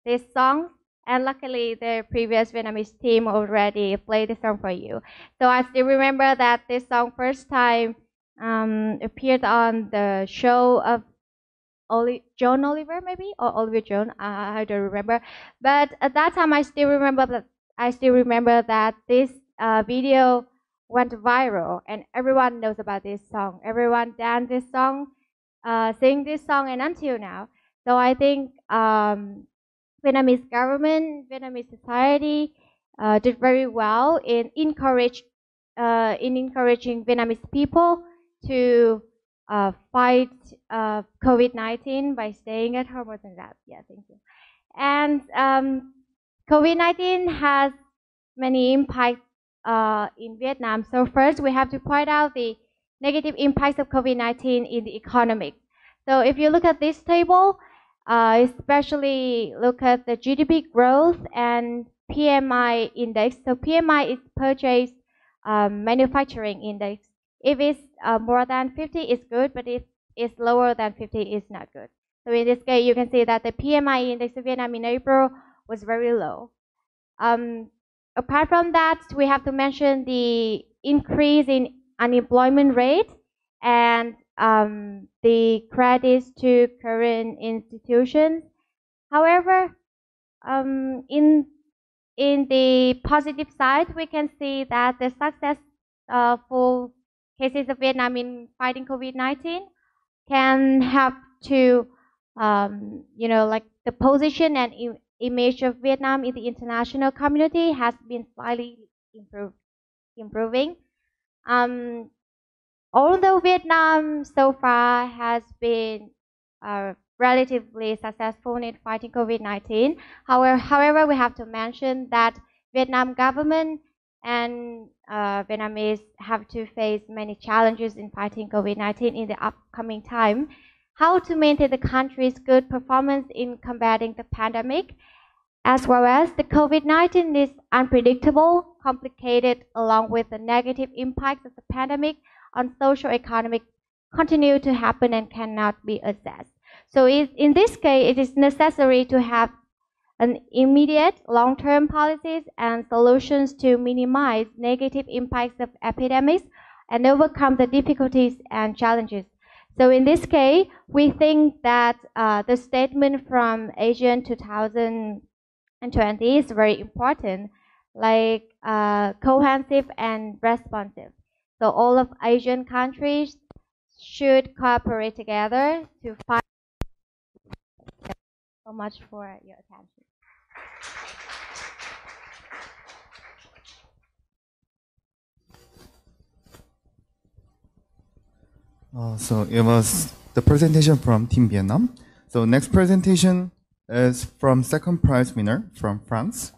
this song, and luckily the previous Vietnamese team already played the song for you. So I still remember that this song first time appeared on the show of Oli John Oliver, maybe, or Oliver John, I don't remember. But at that time, I still remember that this video went viral, and everyone knows about this song. Everyone danced this song, sing this song, and until now. So I think Vietnamese government, Vietnamese society did very well in encouraging Vietnamese people to fight COVID-19 by staying at home more than that. Yeah, thank you. And COVID-19 has many impacts in Vietnam. So first, we have to point out the negative impacts of COVID-19 in the economic. So if you look at this table, especially look at the GDP growth and PMI index. So PMI is purchase manufacturing index. If it's more than 50, it's good, but if it's lower than 50, it's not good. So in this case, you can see that the PMI index of Vietnam in April was very low. Apart from that, we have to mention the increase in unemployment rate and the credits to current institutions. However, in the positive side, we can see that the successful cases of Vietnam in fighting COVID-19 can help to, the position and image of Vietnam in the international community has been slightly improving. Although Vietnam so far has been relatively successful in fighting COVID-19, however, we have to mention that Vietnam government and Vietnamese have to face many challenges in fighting COVID-19 in the upcoming time. How to maintain the country's good performance in combating the pandemic, as well as the COVID-19 is unpredictable, complicated, along with the negative impacts of the pandemic on social economic continue to happen and cannot be assessed. So in this case, it is necessary to have an immediate long-term policies and solutions to minimize negative impacts of epidemics and overcome the difficulties and challenges. So in this case, we think that the statement from Asian 2020 is very important, like cohesive and responsive. So all of Asian countries should cooperate together to fight. Thank you so much for your attention. So it was the presentation from Team Vietnam. So next presentation is from second prize winner from France.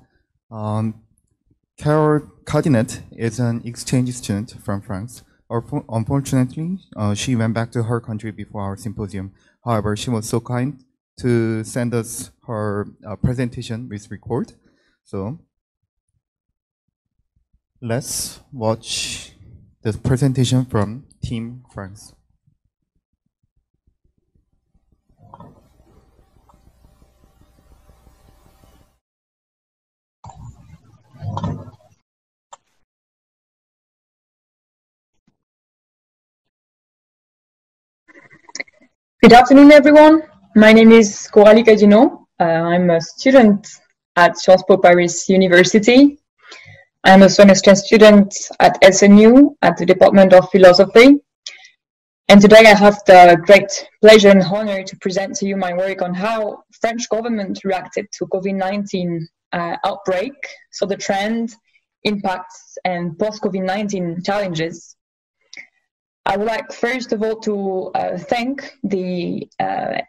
Coralie Cadinot is an exchange student from France. Unfortunately, she went back to her country before our symposium. However, she was so kind to send us her presentation with record. So let's watch the presentation from Team France. Good afternoon, everyone. My name is Coralie Cadinot. I'm a student at Sciences Po Paris University. I'm also an exchange student at SNU at the Department of Philosophy. And today I have the great pleasure and honor to present to you my work on how French government reacted to COVID-19 outbreak, so the trend, impacts, and post-COVID-19 challenges. I would like first of all to thank the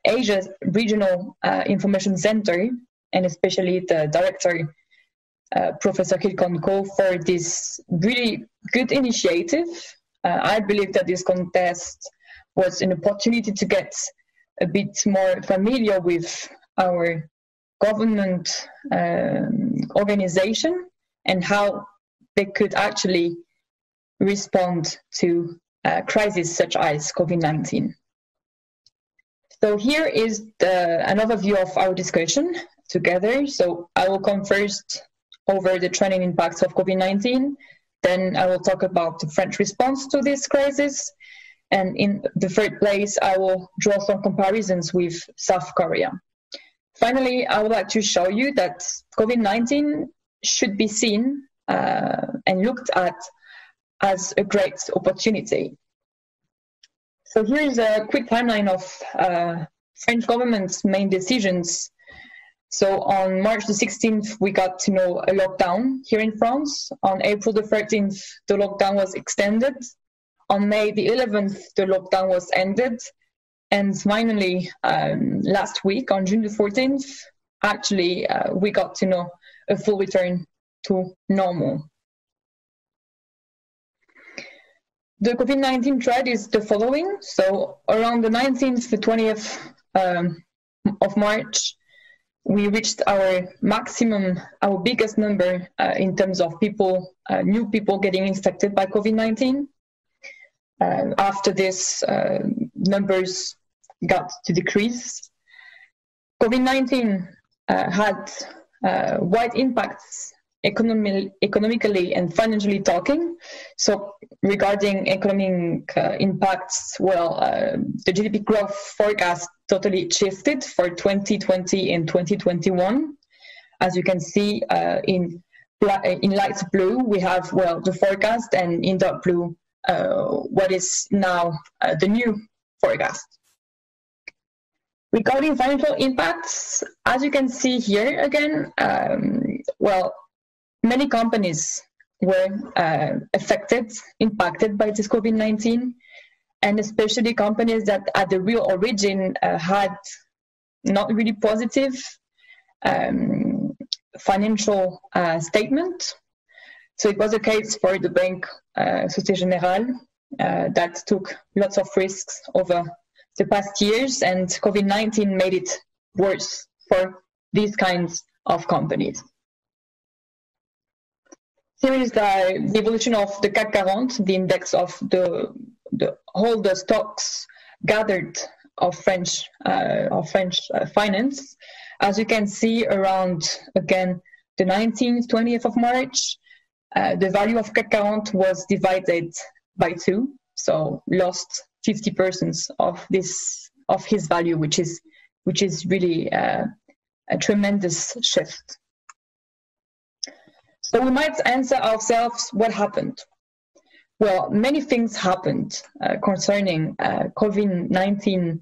Asia Regional Information Center, and especially the director, Professor Kilkon Ko, for this really good initiative. I believe that this contest was an opportunity to get a bit more familiar with our government organization and how they could actually respond to crises such as COVID-19. So here is an overview of our discussion together. So I will come first over the trend and impacts of COVID-19. Then I will talk about the French response to this crisis. And in the third place, I will draw some comparisons with South Korea. Finally, I would like to show you that COVID-19 should be seen and looked at as a great opportunity. So here is a quick timeline of French government's main decisions. So on March the 16th, we got to know a lockdown here in France. On April the 13th, the lockdown was extended. On May the 11th, the lockdown was ended. And finally, last week, on June the 14th, actually, we got to know a full return to normal. The COVID-19 threat is the following. So around the 19th to 20th of March, we reached our maximum, our biggest number in terms of people, new people getting infected by COVID-19. After this, numbers got to decrease. COVID-19 had wide impacts economically and financially talking. So regarding economic impacts, well, the GDP growth forecast totally shifted for 2020 and 2021. As you can see in light blue, we have, well, the forecast, and in dark blue, what is now the new forecast. Regarding financial impacts, as you can see here again, well, many companies were affected, impacted by this COVID-19. and especially companies that at the real origin had not really positive financial statement. So it was a case for the bank Société Générale that took lots of risks over the past years, and COVID-19 made it worse for these kinds of companies. Here is the evolution of the CAC 40, the index of all the stocks gathered of French finance. As you can see, around again the 19th, 20th of March, the value of CAC 40 was divided by 2, so lost 50% of his value, which is really a tremendous shift. So we might answer ourselves, what happened? Well, many things happened concerning COVID-19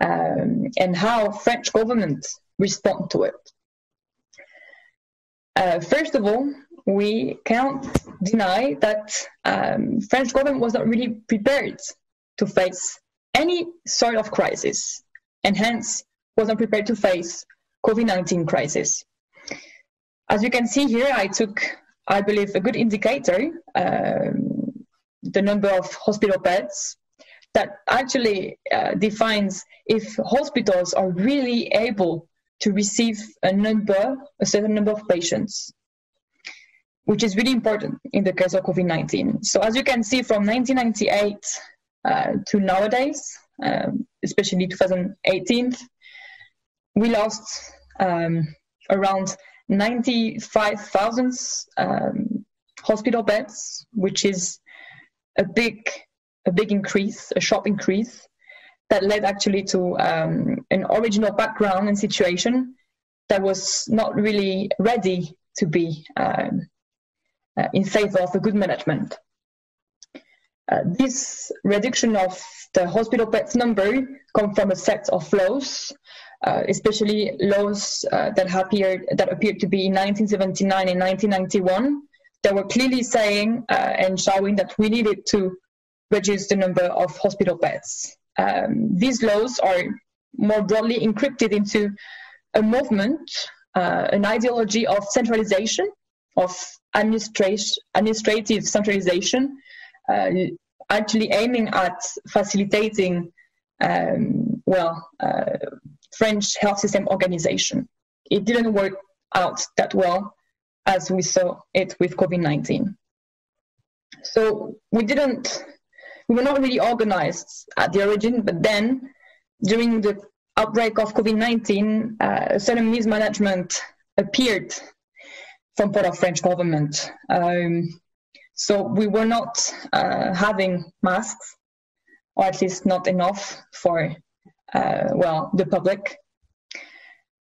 and how French government respond to it. First of all, we can't deny that French government was not really prepared to face any sort of crisis, and hence was not prepared to face COVID-19 crisis. As you can see here, I took, I believe, a good indicator, the number of hospital beds, that actually defines if hospitals are really able to receive a certain number of patients, which is really important in the case of COVID-19. So as you can see, from 1998 to nowadays, especially 2018, we lost around 95,000 hospital beds, which is a big increase, a sharp increase, that led actually to an original background and situation that was not really ready to be in favor of a good management. This reduction of the hospital beds number come from a set of laws, especially laws that appeared to be in 1979 and 1991, that were clearly saying and showing that we needed to reduce the number of hospital beds. These laws are more broadly encrypted into a movement, an ideology of centralization, of administrative centralization, actually aiming at facilitating French health system organization. It didn't work out that well, as we saw it with COVID-19. So we were not really organized at the origin, but then during the outbreak of COVID-19, a certain mismanagement appeared from part of French government. So we were not having masks, or at least not enough for the public.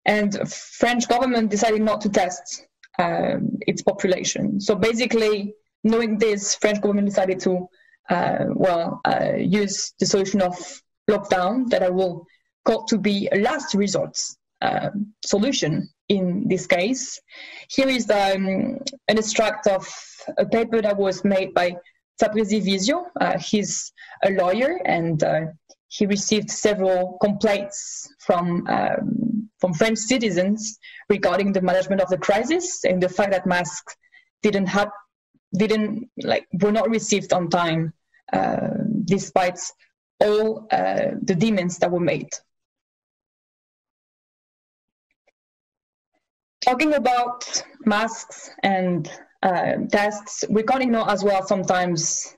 And French government decided not to test its population. So basically, knowing this, French government decided to use the solution of lockdown, that I will call to be a last resort solution in this case. Here is an extract of a paper that was made by Fabrizi Vizio. He's a lawyer, and he received several complaints from French citizens regarding the management of the crisis and the fact that masks were not received on time, despite all the demands that were made. Talking about masks and tests, we can ignore as well sometimes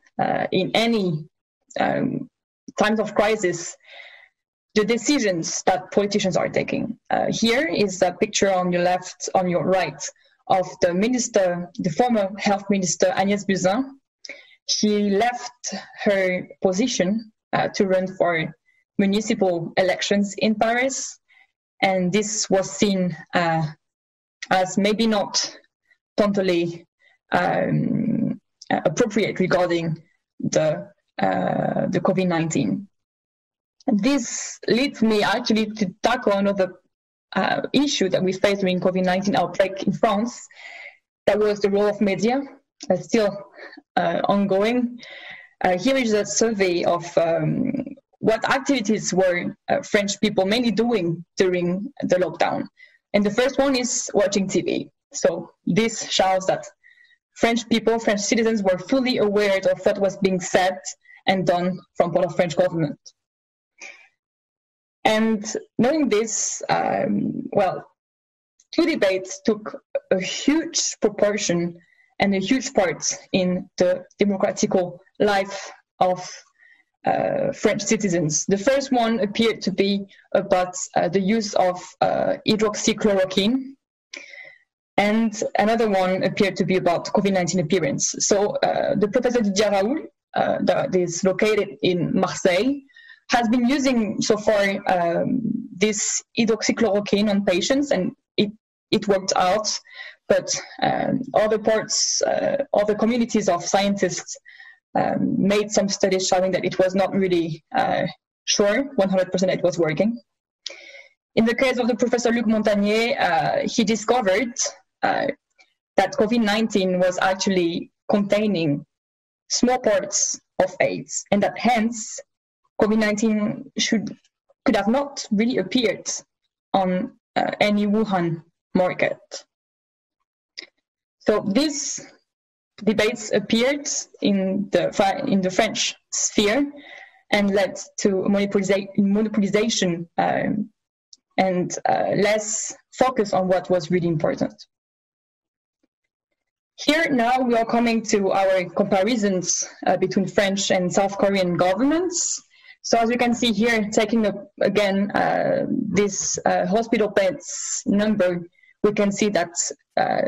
in any times of crisis, the decisions that politicians are taking. Here is a picture on your right, of the minister, the former health minister, Agnès Buzyn. She left her position to run for municipal elections in Paris, and this was seen as maybe not totally appropriate regarding the COVID-19. This leads me actually to tackle another issue that we faced during COVID-19 outbreak in France, that was the role of media, still ongoing. Here is a survey of what activities were French people mainly doing during the lockdown. And the first one is watching TV. So this shows that French people, French citizens were fully aware of what was being said and done from part of French government. And knowing this, well, two debates took a huge proportion and a huge part in the democratical life of French citizens. The first one appeared to be about the use of hydroxychloroquine, and another one appeared to be about COVID-19 appearance. So the Professor Didier Raoult, that is located in Marseille, has been using so far this hydroxychloroquine on patients, and it worked out, but other parts, other communities of scientists made some studies showing that it was not really sure 100% it was working. In the case of the Professor Luc Montagnier, he discovered that COVID-19 was actually containing small parts of AIDS, and that hence COVID-19 could have not really appeared on any Wuhan market. So these debates appeared in the French sphere and led to monopolization and less focus on what was really important. Here now we are coming to our comparisons between French and South Korean governments. So as you can see here, taking up again this hospital beds number, we can see that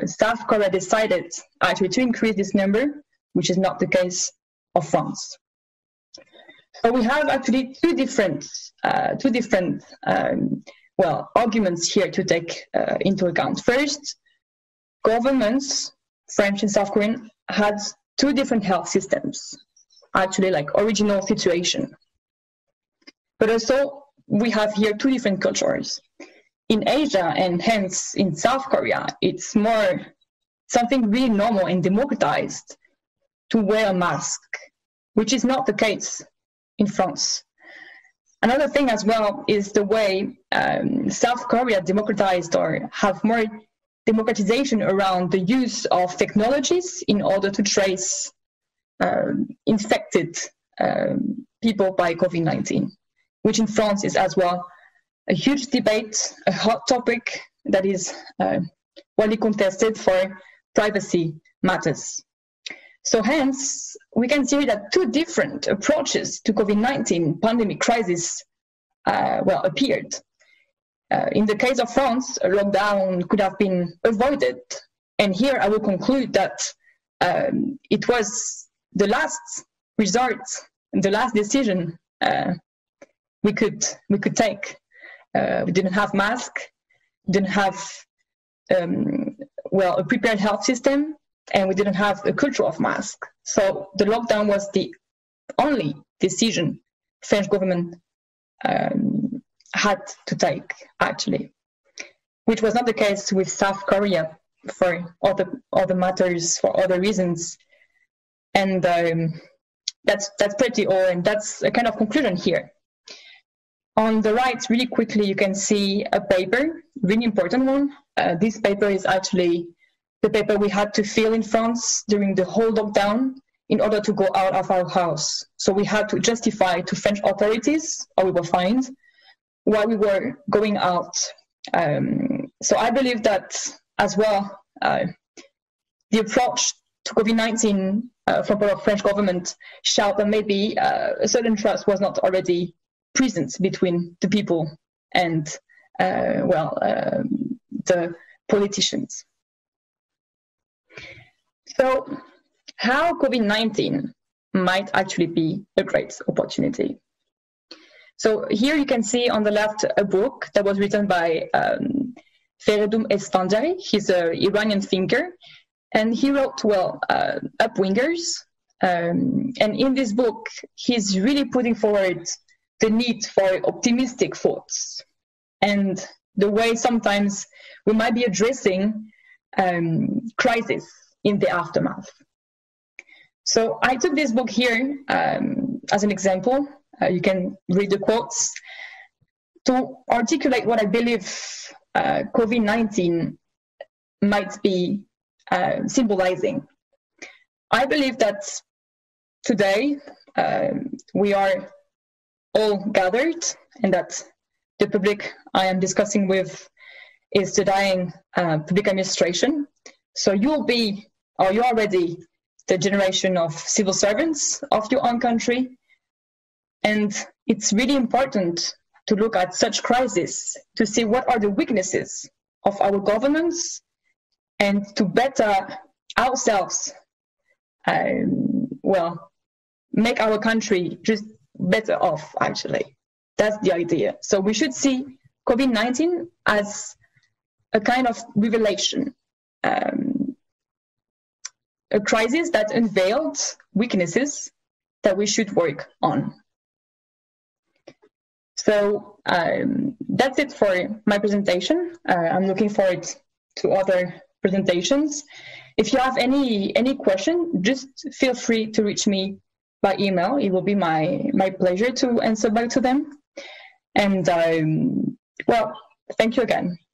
South Korea decided actually to increase this number, which is not the case of France. So we have actually two different well, arguments here to take into account. First, governments, French and South Korean, had two different health systems, actually like original situation. But also, we have here two different cultures. In Asia, and hence in South Korea, it's more something really normal and democratized to wear a mask, which is not the case in France. Another thing as well is the way South Korea democratized or have more democratization around the use of technologies in order to trace infected people by COVID-19, which in France is as well a huge debate, a hot topic that is widely contested for privacy matters. So hence, we can see that two different approaches to COVID-19 pandemic crisis well, appeared. In the case of France, a lockdown could have been avoided. And here I will conclude that it was the last resort, the last decision we could take. We didn't have masks, didn't have well, a prepared health system, and we didn't have a culture of masks. So the lockdown was the only decision French government had to take, actually, which was not the case with South Korea for other matters, for other reasons. And that's pretty all, and that's a kind of conclusion here. On the right, really quickly, you can see a paper, really important one. This paper is actually the paper we had to fill in France during the whole lockdown in order to go out of our house. So we had to justify to French authorities, or we were fined, why we were going out. So I believe that as well, the approach to COVID-19 from the French government showed that maybe a certain trust was not already presence between the people and, well, the politicians. So how COVID-19 might actually be a great opportunity. So here you can see on the left a book that was written by Feridun Esfanjari. He's an Iranian thinker, and he wrote, well, Upwingers. And in this book, he's really putting forward the need for optimistic thoughts and the way sometimes we might be addressing crisis in the aftermath. So I took this book here as an example. You can read the quotes to articulate what I believe COVID-19 might be symbolizing. I believe that today we are all gathered, and that the public I am discussing with is denying public administration. So you'll be, or you're already, the generation of civil servants of your own country. And it's really important to look at such crises, to see what are the weaknesses of our governments, and to better ourselves, well, make our country just better off, actually. That's the idea. So we should see COVID-19 as a kind of revelation, a crisis that unveiled weaknesses that we should work on. So that's it for my presentation. I'm looking forward to other presentations. If you have any question, just feel free to reach me by email. It will be my pleasure to answer back to them. And well, thank you again.